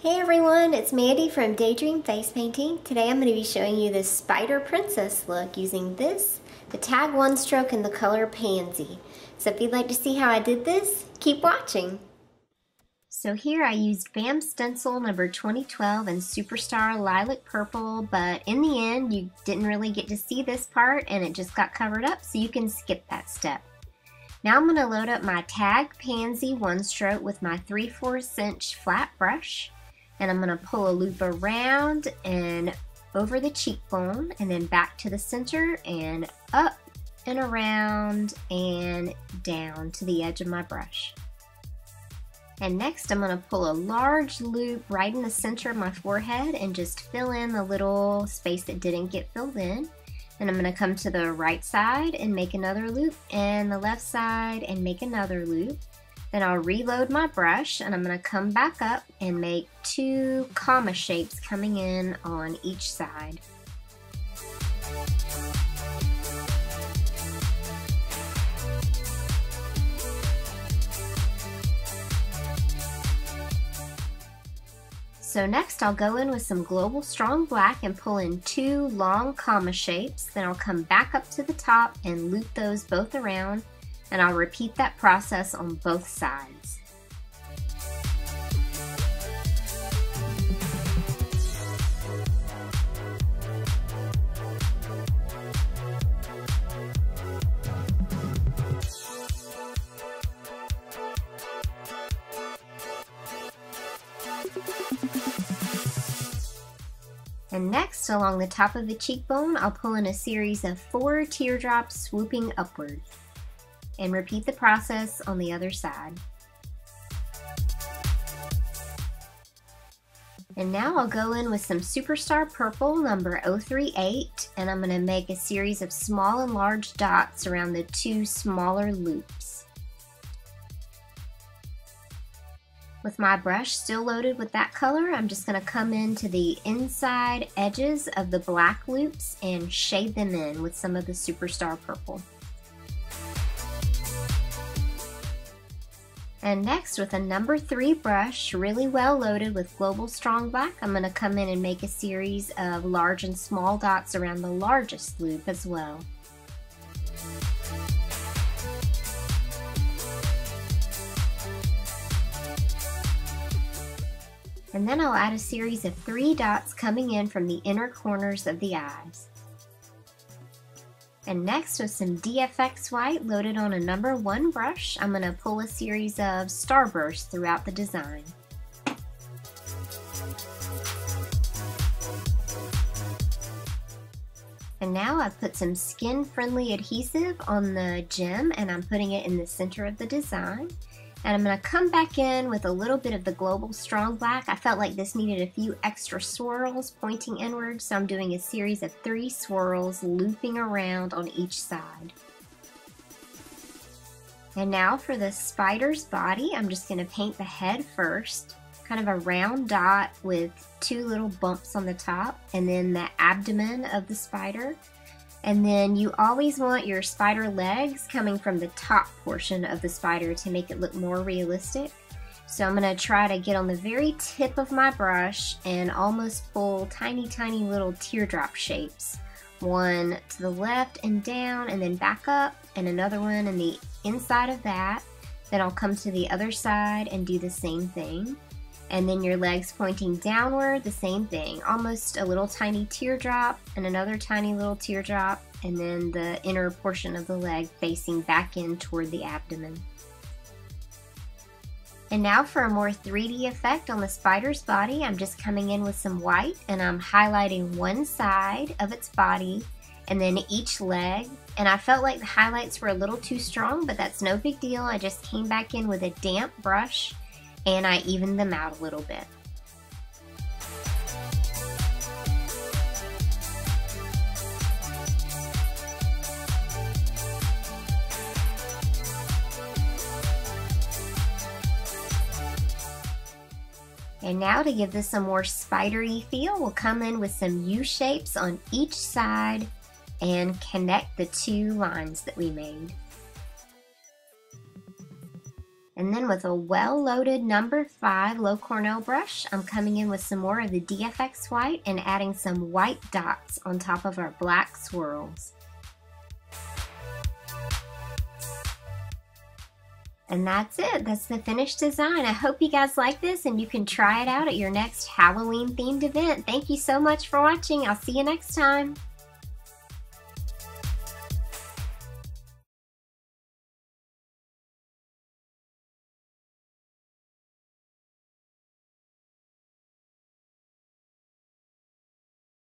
Hey everyone, it's Mandy from Daydream Face Painting. Today I'm going to be showing you this Spider Princess look using this, the Tag One Stroke, and the color Pansy. So if you'd like to see how I did this, keep watching. So here I used Bam Stencil number 2012 and Superstar Lilac Purple, but in the end you didn't really get to see this part and it just got covered up, so you can skip that step. Now I'm going to load up my Tag Pansy One Stroke with my 3/4 inch flat brush. And I'm going to pull a loop around and over the cheekbone and then back to the center and up and around and down to the edge of my brush. And next I'm going to pull a large loop right in the center of my forehead and just fill in the little space that didn't get filled in. And I'm going to come to the right side and make another loop, and the left side and make another loop. Then I'll reload my brush and I'm going to come back up and make two comma shapes coming in on each side. So next I'll go in with some Global Strong Black and pull in two long comma shapes. Then I'll come back up to the top and loop those both around. And I'll repeat that process on both sides. And next, along the top of the cheekbone, I'll pull in a series of four teardrops swooping upward. And repeat the process on the other side. And now I'll go in with some Superstar Purple number 038, and I'm going to make a series of small and large dots around the two smaller loops. With my brush still loaded with that color, I'm just going to come into the inside edges of the black loops and shade them in with some of the Superstar Purple. And next, with a number 3 brush, really well loaded with Global Strong Black, I'm going to come in and make a series of large and small dots around the largest loop as well. And then I'll add a series of 3 dots coming in from the inner corners of the eyes. And next, with some DFX White loaded on a number 1 brush, I'm going to pull a series of starbursts throughout the design. And now I've put some skin-friendly adhesive on the gem, and I'm putting it in the center of the design. And I'm going to come back in with a little bit of the Global Strong Black. I felt like this needed a few extra swirls pointing inward, so I'm doing a series of 3 swirls looping around on each side. And now for the spider's body, I'm just going to paint the head first, kind of a round dot with 2 little bumps on the top, and then the abdomen of the spider. And then you always want your spider legs coming from the top portion of the spider to make it look more realistic. So I'm going to try to get on the very tip of my brush and almost pull tiny, tiny little teardrop shapes. One to the left and down and then back up, and another one in the inside of that. Then I'll come to the other side and do the same thing. And then your legs pointing downward, the same thing. Almost a little tiny teardrop and another tiny little teardrop, and then the inner portion of the leg facing back in toward the abdomen. And now for a more 3D effect on the spider's body, I'm just coming in with some white and I'm highlighting one side of its body and then each leg. And I felt like the highlights were a little too strong, but that's no big deal. I just came back in with a damp brush and I evened them out a little bit. And now, to give this a more spidery feel, we'll come in with some U shapes on each side and connect the two lines that we made. And then with a well-loaded number 5 low Cornell brush, I'm coming in with some more of the DFX White and adding some white dots on top of our black swirls. And that's it. That's the finished design. I hope you guys like this and you can try it out at your next Halloween themed event. Thank you so much for watching. I'll see you next time.